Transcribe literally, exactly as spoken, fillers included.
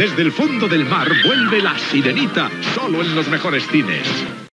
Desde el fondo del mar vuelve La Sirenita, solo en los mejores cines.